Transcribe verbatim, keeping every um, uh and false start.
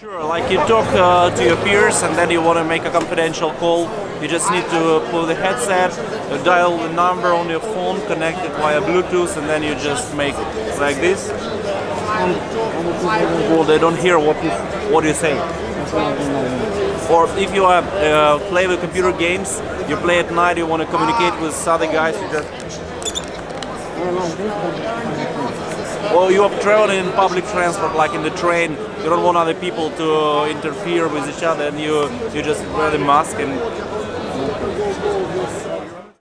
Sure, like you talk uh, to your peers and then you want to make a confidential call, you just need to uh, pull the headset, uh, dial the number on your phone, connect it via Bluetooth, and then you just make it like this. Well, they don't hear what you, what you say. Or if you are, uh, play with computer games, you play at night, you want to communicate with other guys, you just... Or you are traveling in public transport, like in the train, you don't want other people to interfere with each other, and you, you just wear the mask and...